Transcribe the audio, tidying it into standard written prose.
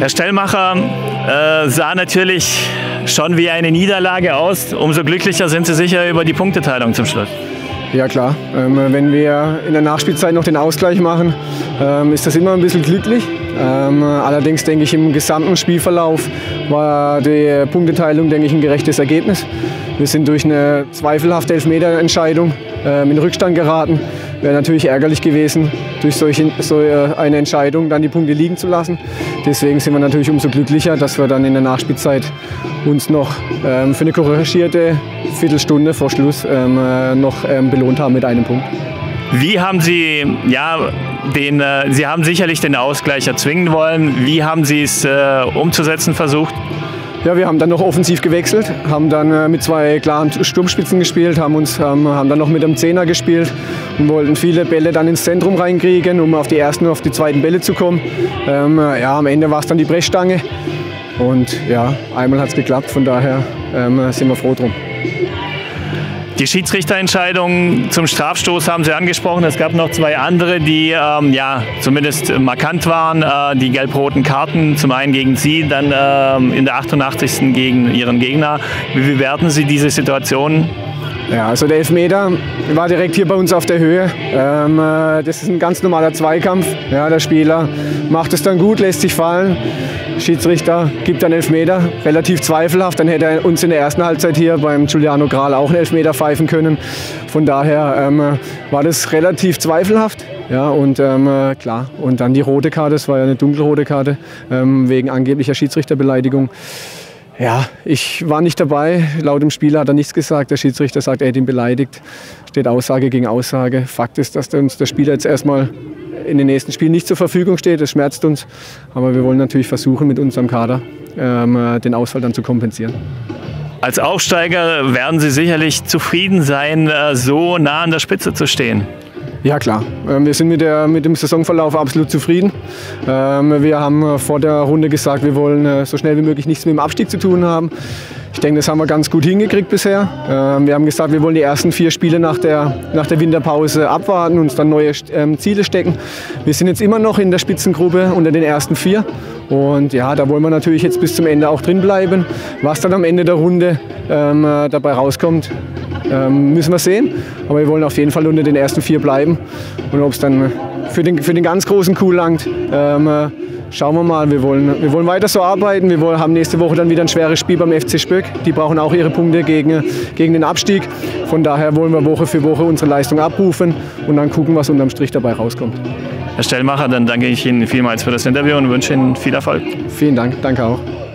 Herr Stellmacher sah natürlich schon wie eine Niederlage aus. Umso glücklicher sind Sie sicher über die Punkteteilung zum Schluss. Ja klar, wenn wir in der Nachspielzeit noch den Ausgleich machen, ist das immer ein bisschen glücklich. Allerdings denke ich, im gesamten Spielverlauf war die Punkteteilung, denke ich, ein gerechtes Ergebnis. Wir sind durch eine zweifelhafte Elfmeterentscheidung in Rückstand geraten. Wäre natürlich ärgerlich gewesen, durch so eine Entscheidung dann die Punkte liegen zu lassen. Deswegen sind wir natürlich umso glücklicher, dass wir dann in der Nachspielzeit uns noch für eine korrigierte Viertelstunde vor Schluss belohnt haben mit einem Punkt. Wie haben Sie, Sie haben sicherlich den Ausgleich erzwingen wollen. Wie haben Sie es umzusetzen versucht? Ja, wir haben dann noch offensiv gewechselt, haben dann mit zwei klaren Sturmspitzen gespielt, haben dann noch mit einem Zehner gespielt und wollten viele Bälle dann ins Zentrum reinkriegen, um auf die ersten und auf die zweiten Bälle zu kommen. Am Ende war es dann die Brechstange und ja, einmal hat es geklappt, von daher sind wir froh drum. Die Schiedsrichterentscheidung zum Strafstoß haben Sie angesprochen. Es gab noch zwei andere, die zumindest markant waren. Die gelb-roten Karten, zum einen gegen Sie, dann in der 88. gegen Ihren Gegner. Wie bewerten Sie diese Situation? Ja, also der Elfmeter war direkt hier bei uns auf der Höhe. Das ist ein ganz normaler Zweikampf. Ja, der Spieler macht es dann gut, lässt sich fallen. Schiedsrichter gibt dann Elfmeter, relativ zweifelhaft. Dann hätte er uns in der ersten Halbzeit hier beim Giuliano Graal auch einen Elfmeter pfeifen können. Von daher war das relativ zweifelhaft. Ja, und klar, und dann die rote Karte, das war ja eine dunkelrote Karte, wegen angeblicher Schiedsrichterbeleidigung. Ja, ich war nicht dabei. Laut dem Spieler hat er nichts gesagt. Der Schiedsrichter sagt, er hat ihn beleidigt. Steht Aussage gegen Aussage. Fakt ist, dass uns der Spieler jetzt erstmal in den nächsten Spielen nicht zur Verfügung steht. Das schmerzt uns. Aber wir wollen natürlich versuchen, mit unserem Kader den Ausfall dann zu kompensieren. Als Aufsteiger werden Sie sicherlich zufrieden sein, so nah an der Spitze zu stehen. Ja klar, wir sind mit dem Saisonverlauf absolut zufrieden. Wir haben vor der Runde gesagt, wir wollen so schnell wie möglich nichts mit dem Abstieg zu tun haben. Ich denke, das haben wir ganz gut hingekriegt bisher. Wir haben gesagt, wir wollen die ersten 4 Spiele nach der Winterpause abwarten, uns dann neue Ziele stecken. Wir sind jetzt immer noch in der Spitzengruppe unter den ersten 4. Und ja, da wollen wir natürlich jetzt bis zum Ende auch drin bleiben. Was dann am Ende der Runde dabei rauskommt, müssen wir sehen. Aber wir wollen auf jeden Fall unter den ersten 4 bleiben. Und ob es dann für den ganz großen Coup langt, schauen wir mal. Wir wollen weiter so arbeiten. Wir haben nächste Woche dann wieder ein schweres Spiel beim FC Spöck. Die brauchen auch ihre Punkte gegen den Abstieg. Von daher wollen wir Woche für Woche unsere Leistung abrufen und dann gucken, was unterm Strich dabei rauskommt. Herr Stellmacher, dann danke ich Ihnen vielmals für das Interview und wünsche Ihnen viel Erfolg. Vielen Dank, danke auch.